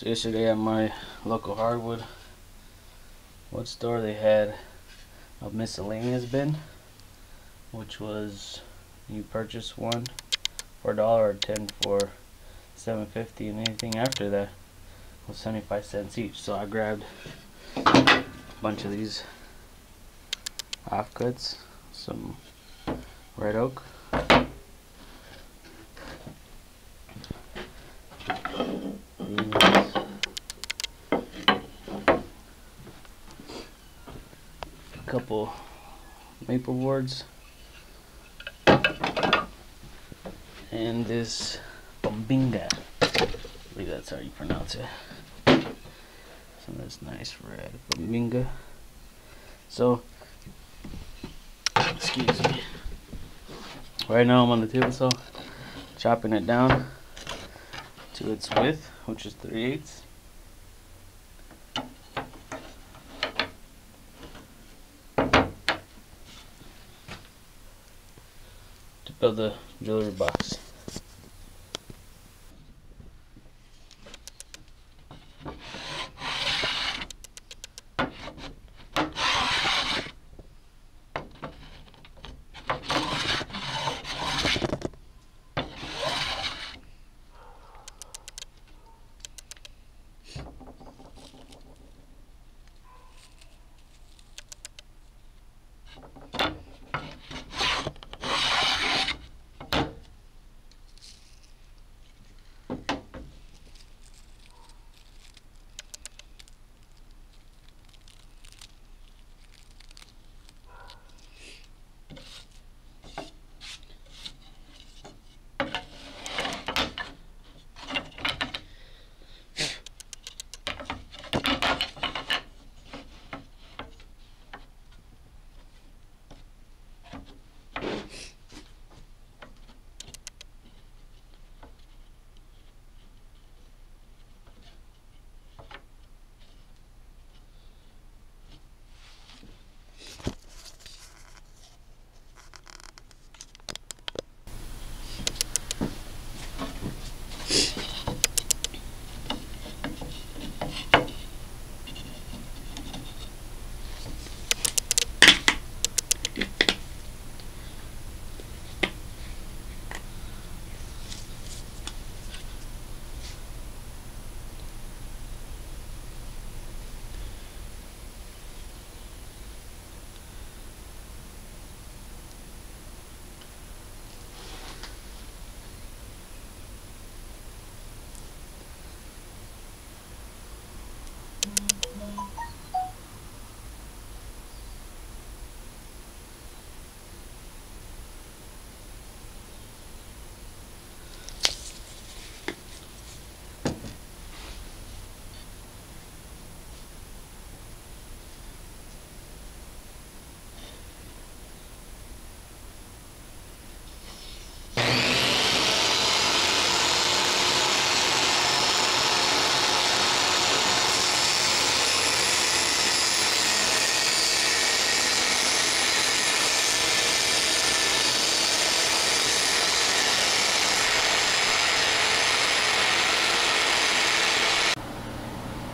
So yesterday at my local hardwood, what store, they had a miscellaneous bin, which was you purchase one for $1 or 10 for $7.50, and anything after that was 75 cents each. So I grabbed a bunch of these offcuts, some red oak, a couple maple boards, and this Bubinga, I believe that's how you pronounce it. So that's nice red Bubinga. So excuse me. Right now I'm on the table saw chopping it down to its width, which is 3/8. To build the jewelry box.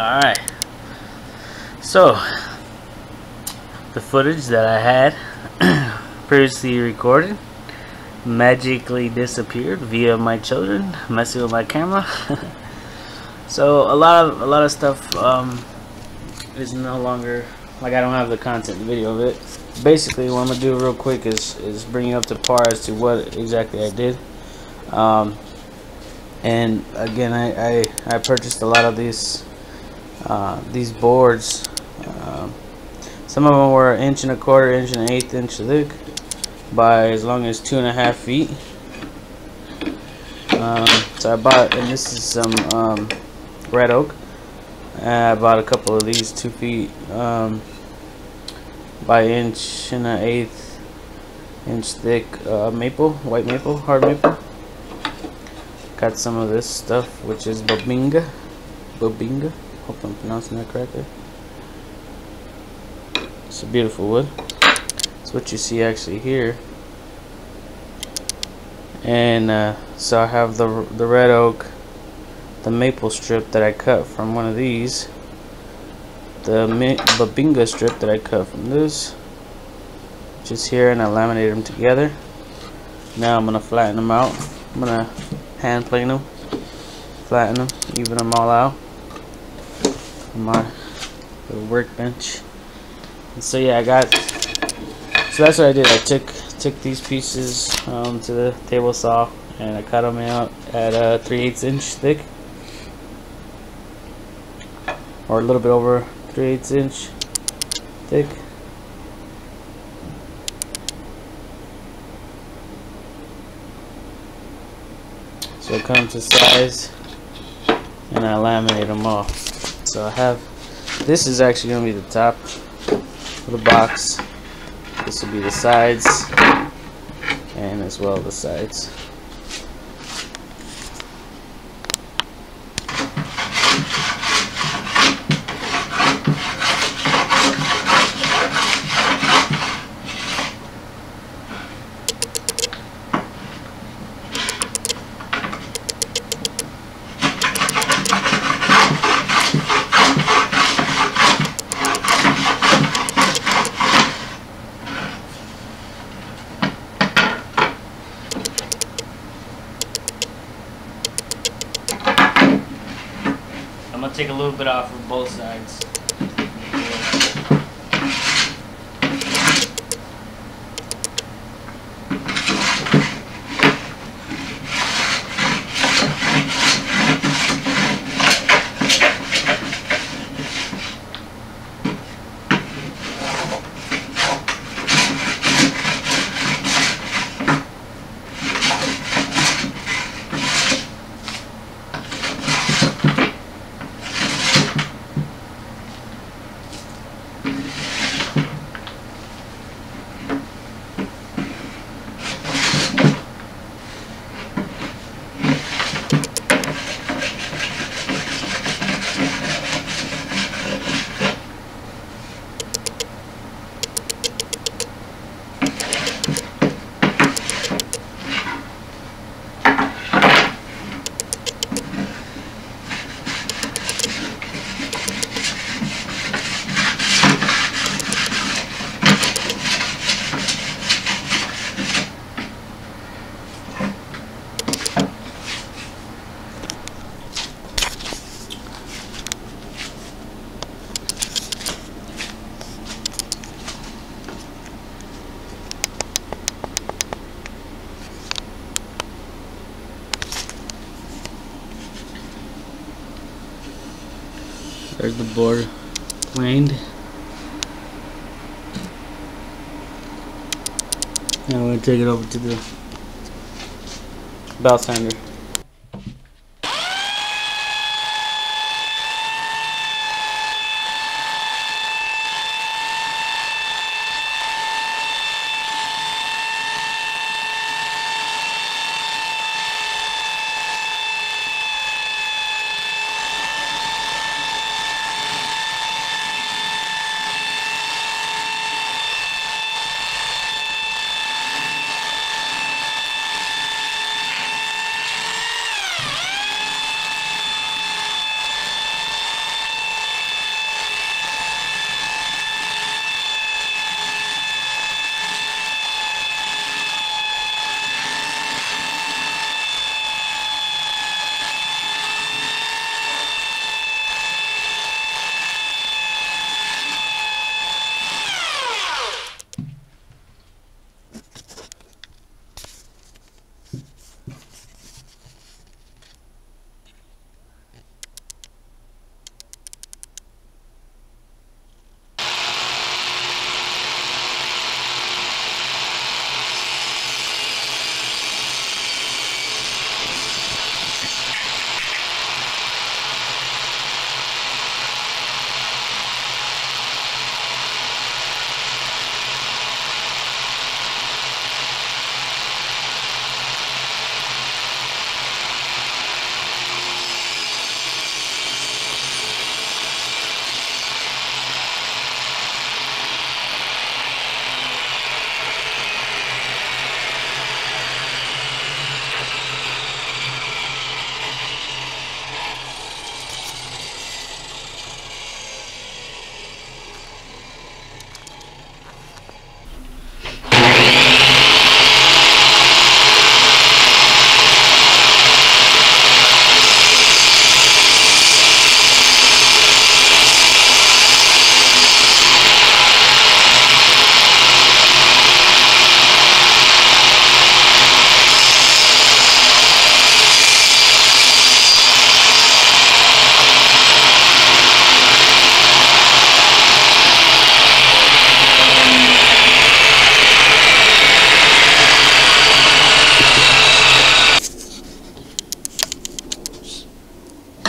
Alright, so the footage that I had previously recorded magically disappeared via my children messing with my camera. So a lot of stuff is no longer, like, I don't have the content video of it. Basically what I'm gonna do real quick is bring you up to par as to what exactly I did. And again, I purchased a lot of these boards. Some of them were 1¼ inch, 1/8 inch thick by as long as 2.5 feet. So I bought, and this is some red oak, and I bought a couple of these 2 feet by 1 1/8 inch thick maple, white maple, hard maple. Got some of this stuff, which is Bubinga. Hope I'm pronouncing that correctly. It's a beautiful wood. It's what you see actually here. And so I have the red oak, the maple strip that I cut from one of these, the Bubinga strip that I cut from this, which is here, and I laminated them together. Now I'm going to flatten them out. I'm going to hand plane them, flatten them, even them all out on my little workbench. And so yeah, so that's what I did. I took these pieces to the table saw, and I cut them out at 3/8 inch thick, or a little bit over 3/8 inch thick. So it comes to size, and I laminate them all. So I have, this is actually going to be the top of the box. This will be the sides, and as well the sides. I'm going to take a little bit off of both sides. There's the board planed. Now I'm going to take it over to the belt sander.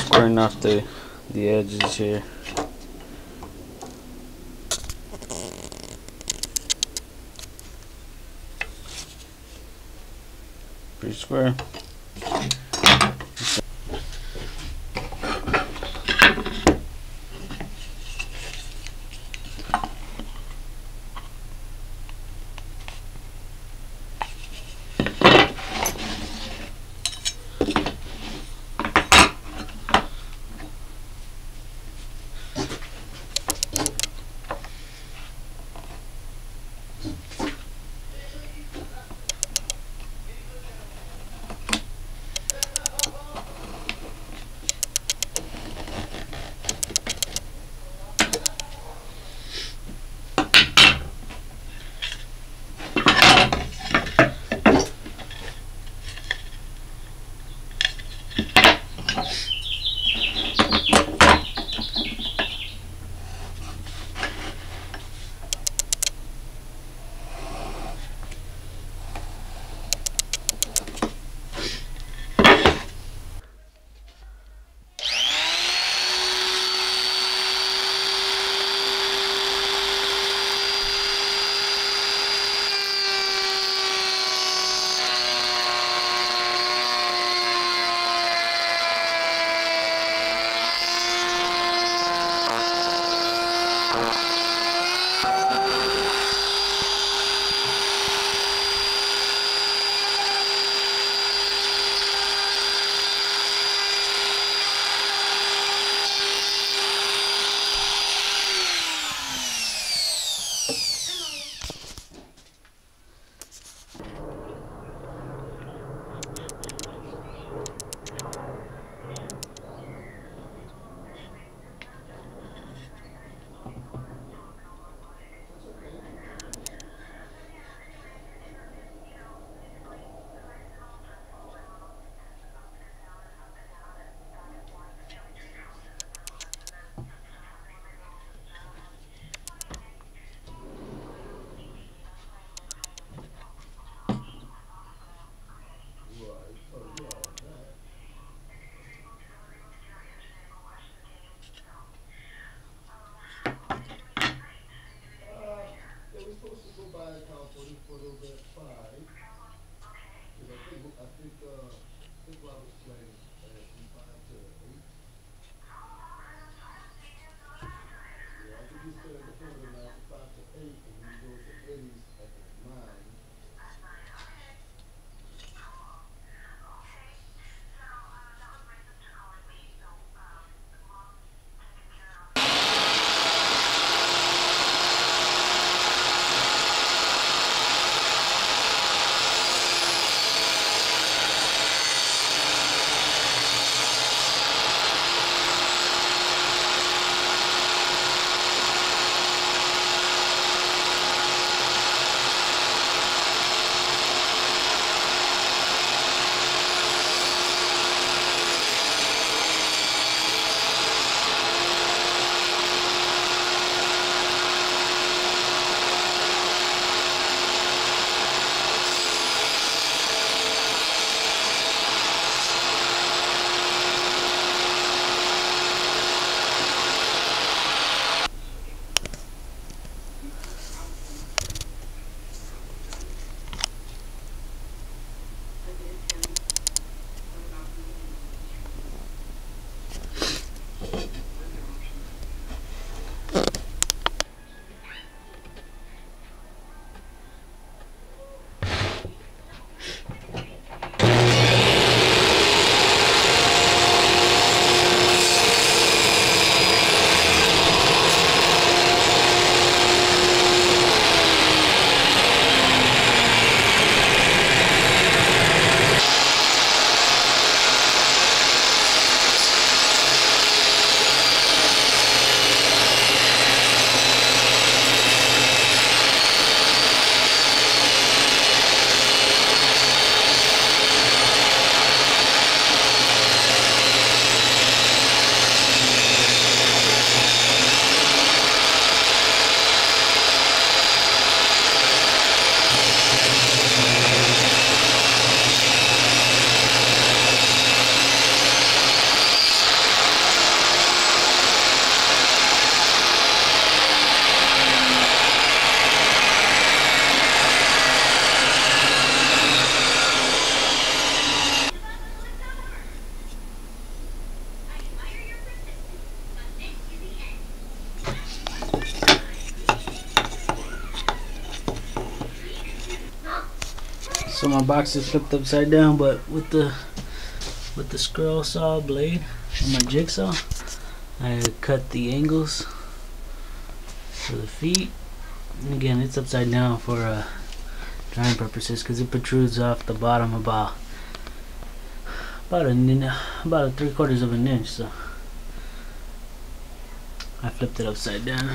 burn off the edges here. Pretty square. So my box is flipped upside down, but with the scroll saw blade and my jigsaw, I cut the angles for the feet. And again, it's upside down for drying purposes because it protrudes off the bottom about 3/4 of an inch. So I flipped it upside down.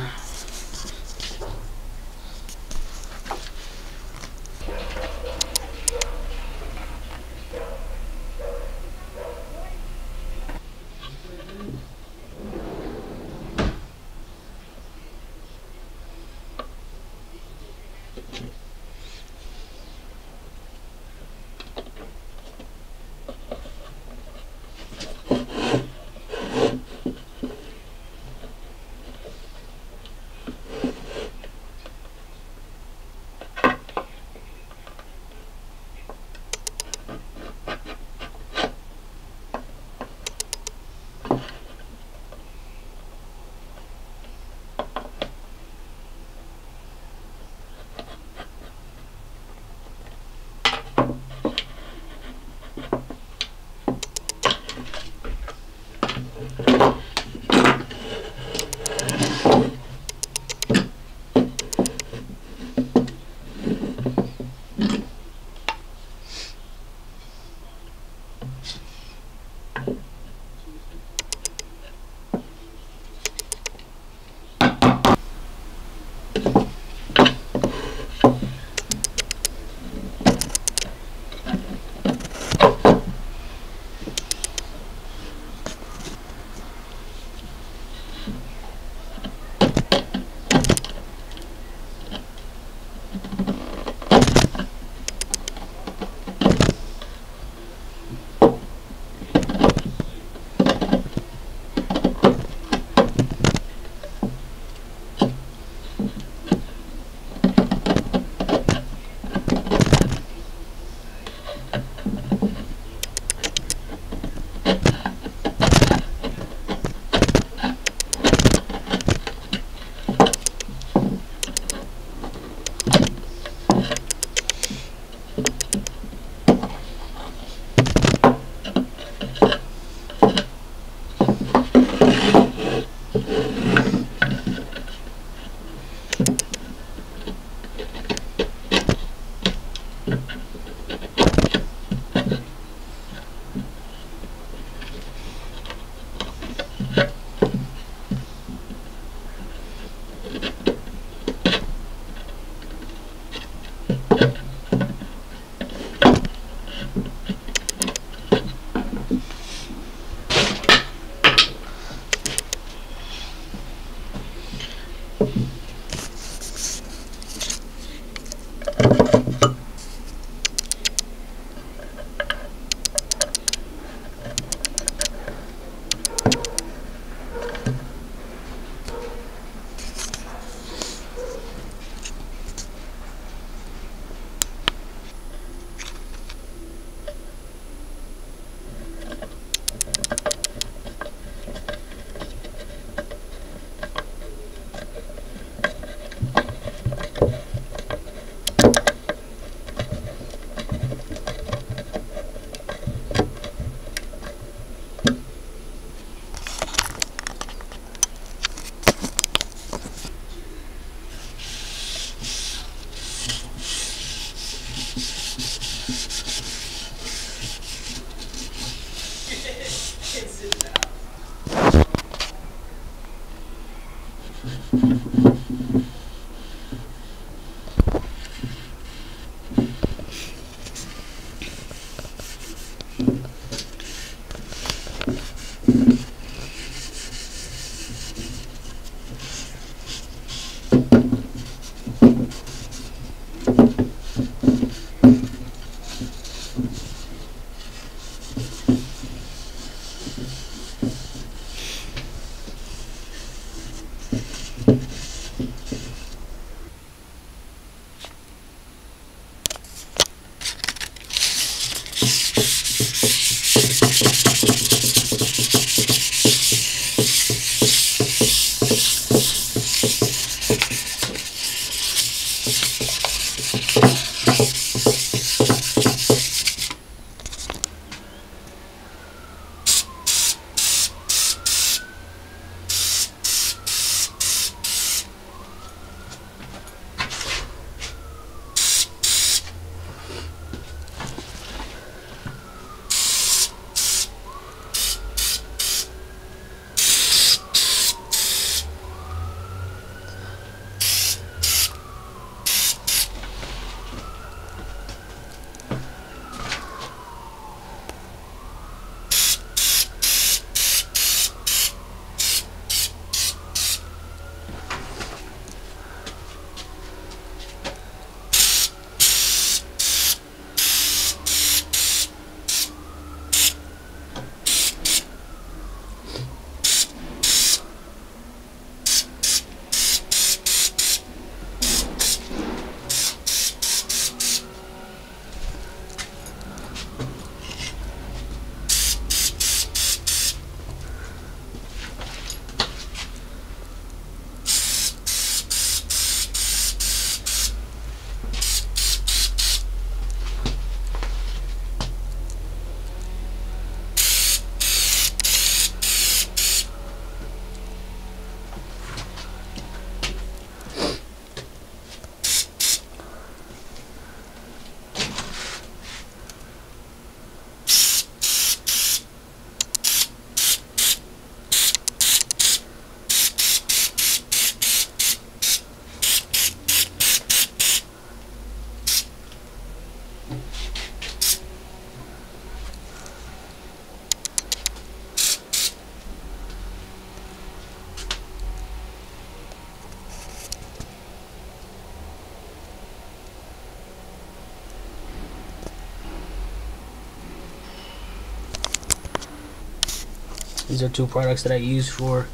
These are two products that I use for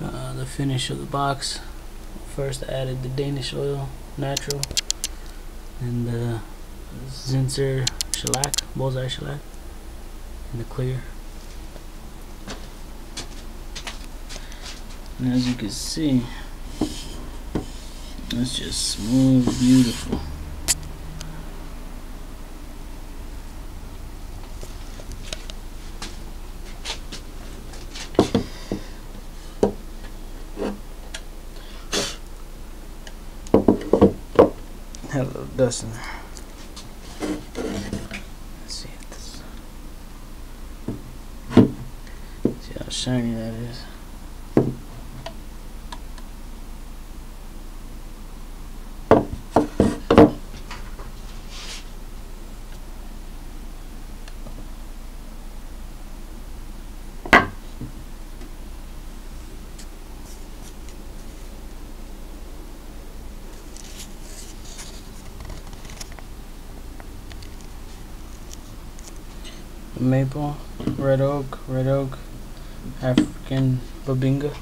the finish of the box. First I added the Danish Oil Natural and the Zinsser Shellac, Bullseye Shellac, and the clear. And as you can see, it's just smooth, beautiful. Had a little dust in there. Let's see if this. See how shiny that is. Maple, red oak, African Bubinga.